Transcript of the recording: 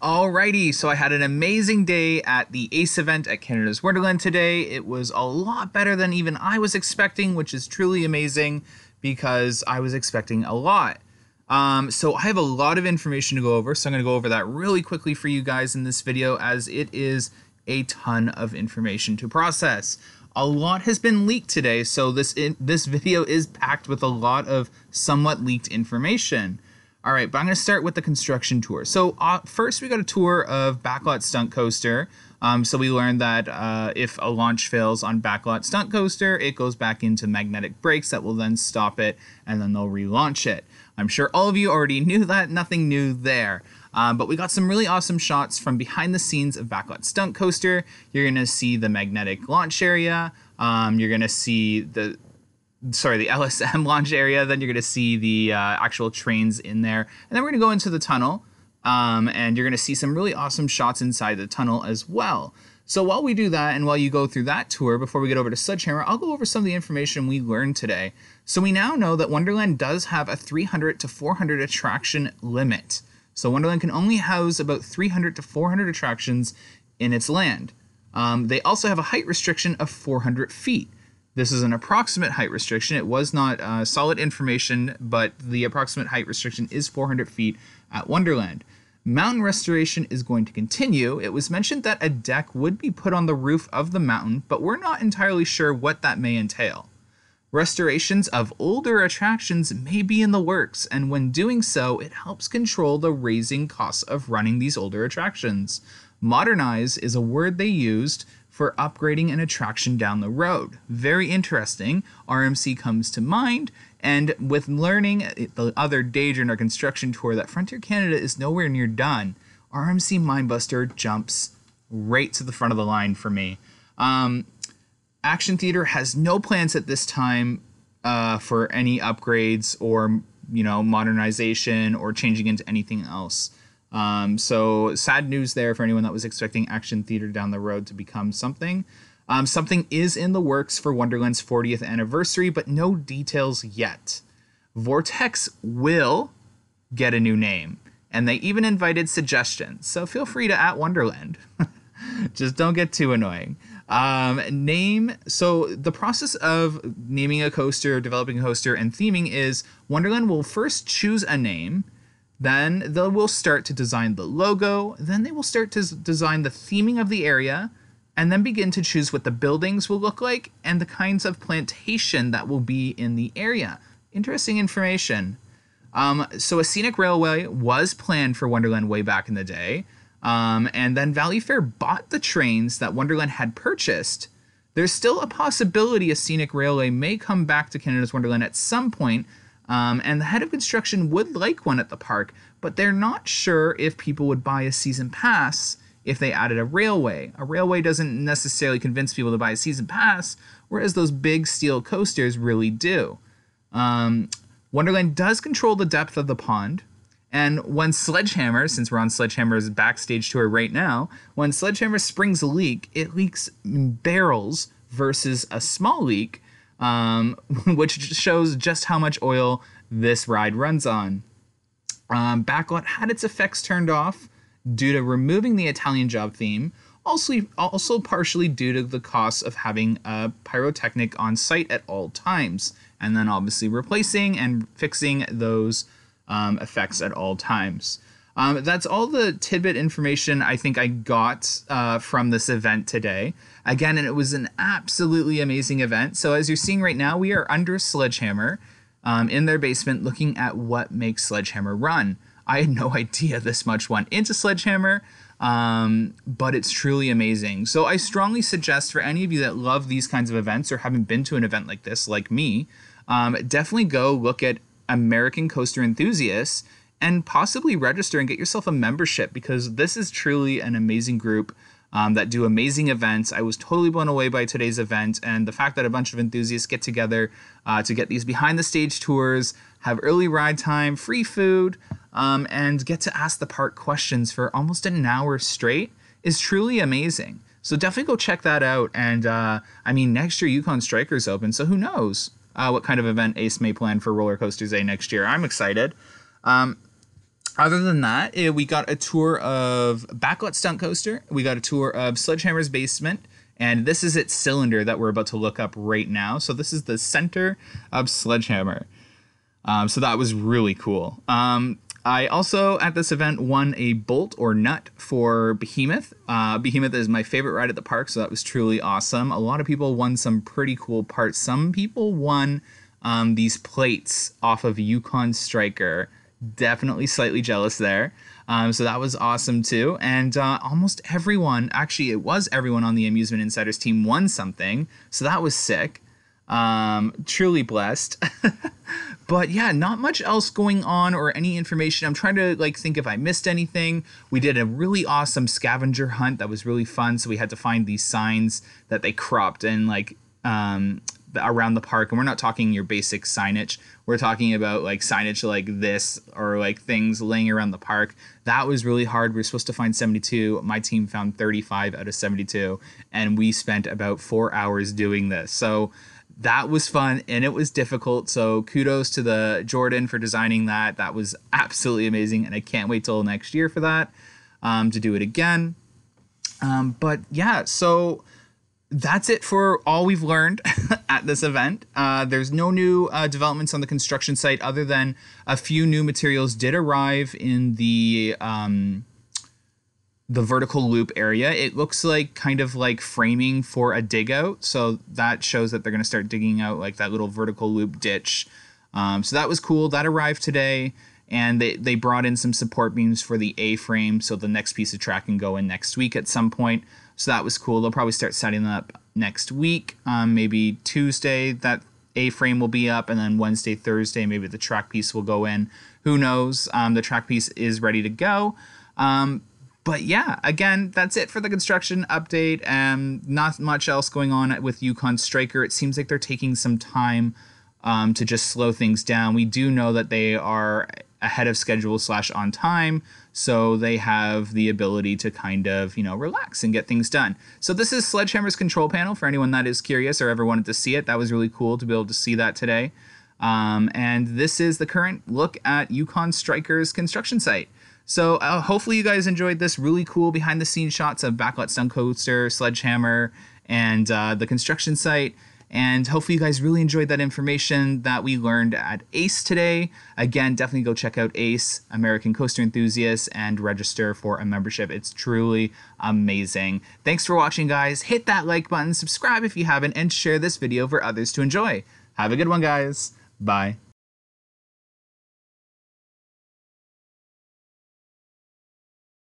Alrighty, so I had an amazing day at the ACE event at Canada's Wonderland today. It was a lot better than even I was expecting, which is truly amazing because I was expecting a lot. So I have a lot of information to go over, so I'm going to go over that really quickly for you guys in this video as it is a ton of information to process. A lot has been leaked today, so this video is packed with a lot of somewhat leaked information. All right, but I'm going to start with the construction tour. So first we got a tour of Backlot Stunt Coaster. So we learned that if a launch fails on Backlot Stunt Coaster, it goes back into magnetic brakes that will then stop it, and then they'll relaunch it. I'm sure all of you already knew that, nothing new there. But we got some really awesome shots from behind the scenes of Backlot Stunt Coaster. You're going to see the magnetic launch area. You're going to see the LSM launch area, then you're going to see the actual trains in there. And then we're going to go into the tunnel, and you're going to see some really awesome shots inside the tunnel as well. So while we do that, and while you go through that tour, before we get over to Sledgehammer, I'll go over some of the information we learned today. So we now know that Wonderland does have a 300 to 400 attraction limit. So Wonderland can only house about 300 to 400 attractions in its land. They also have a height restriction of 400 feet. This is an approximate height restriction. It was not solid information, but the approximate height restriction is 400 feet at Wonderland. Mountain restoration is going to continue. It was mentioned that a deck would be put on the roof of the mountain, but we're not entirely sure what that may entail. Restorations of older attractions may be in the works, and when doing so, it helps control the raising costs of running these older attractions. Modernize is a word they used for upgrading an attraction down the road. Very interesting. RMC comes to mind, and with learning the other day during our construction tour that Frontier Canada is nowhere near done, RMC Mindbuster jumps right to the front of the line for me. Action Theater has no plans at this time for any upgrades or, you know, modernization or changing into anything else. So sad news there for anyone that was expecting Action Theater down the road to become something. Something is in the works for Wonderland's 40th anniversary, but no details yet. Vortex will get a new name, and they even invited suggestions. So feel free to @Wonderland. Just don't get too annoying. So the process of naming a coaster, developing a coaster, and theming is Wonderland will first choose a name. Then they will start to design the logo, then they will start to design the theming of the area, and then begin to choose what the buildings will look like and the kinds of plantation that will be in the area. Interesting information. So a scenic railway was planned for Wonderland way back in the day, and then Valley Fair bought the trains that Wonderland had purchased. There's still a possibility a scenic railway may come back to Canada's Wonderland at some point, and the head of construction would like one at the park, but they're not sure if people would buy a season pass if they added a railway. A railway doesn't necessarily convince people to buy a season pass, whereas those big steel coasters really do. Wonderland does control the depth of the pond, and when Sledgehammer, since we're on Sledgehammer's backstage tour right now, when Sledgehammer springs a leak, it leaks in barrels versus a small leak, which shows just how much oil this ride runs on. Backlot had its effects turned off due to removing the Italian Job theme, also partially due to the cost of having a pyrotechnic on site at all times, and then obviously replacing and fixing those effects at all times. That's all the tidbit information I think I got from this event today. Again, and it was an absolutely amazing event. So as you're seeing right now, we are under Sledgehammer in their basement looking at what makes Sledgehammer run. I had no idea this much went into Sledgehammer, but it's truly amazing. So I strongly suggest for any of you that love these kinds of events or haven't been to an event like this, like me, definitely go look at American Coaster Enthusiasts and possibly register and get yourself a membership, because this is truly an amazing group that do amazing events. I was totally blown away by today's event, and the fact that a bunch of enthusiasts get together to get these behind the stage tours, have early ride time, free food, and get to ask the park questions for almost an hour straight is truly amazing. So definitely go check that out. And I mean, next year Yukon Striker's open, so who knows what kind of event Ace may plan for Roller Coasters Day next year. I'm excited. Other than that, we got a tour of Backlot Stunt Coaster. We got a tour of Sledgehammer's basement. And this is its cylinder that we're about to look up right now. So this is the center of Sledgehammer. So that was really cool. I also, at this event, won a bolt or nut for Behemoth. Behemoth is my favorite ride at the park, so that was truly awesome. A lot of people won some pretty cool parts. Some people won these plates off of Yukon Striker. Definitely slightly jealous there. So that was awesome too. And almost everyone, actually it was everyone on the Amusement Insiders team won something. So that was sick. Truly blessed. But yeah, not much else going on or any information. I'm trying to like think if I missed anything. We did a really awesome scavenger hunt that was really fun. So we had to find these signs that they cropped and like around the park. And we're not talking your basic signage. We're talking about like signage like this or like things laying around the park. That was really hard. We were supposed to find 72. My team found 35 out of 72. And we spent about 4 hours doing this. So that was fun and it was difficult. So kudos to the Jordan for designing that. That was absolutely amazing. And I can't wait till next year for that to do it again. But yeah, so that's it for all we've learned at this event. There's no new developments on the construction site other than a few new materials did arrive in the vertical loop area. It looks like kind of like framing for a dig out. So that shows that they're going to start digging out like that little vertical loop ditch. So that was cool. That arrived today. And they brought in some support beams for the A-frame. So the next piece of track can go in next week at some point. So that was cool. They'll probably start setting that up next week. Maybe Tuesday that A-frame will be up. And then Wednesday, Thursday, maybe the track piece will go in. Who knows? The track piece is ready to go. But yeah, again, that's it for the construction update. Not much else going on with Yukon Striker. It seems like they're taking some time to just slow things down. We do know that they are ahead of schedule / on time. So they have the ability to kind of, you know, relax and get things done. So this is Sledgehammer's control panel for anyone that is curious or ever wanted to see it. That was really cool to be able to see that today. And this is the current look at Yukon Striker's construction site. So hopefully you guys enjoyed this really cool behind the scenes shots of Backlot Stunt Coaster, Sledgehammer, and the construction site. And hopefully you guys really enjoyed that information that we learned at ACE today. Again, definitely go check out ACE, American Coaster Enthusiasts, and register for a membership. It's truly amazing. Thanks for watching, guys. Hit that like button, subscribe if you haven't, and share this video for others to enjoy. Have a good one, guys. Bye.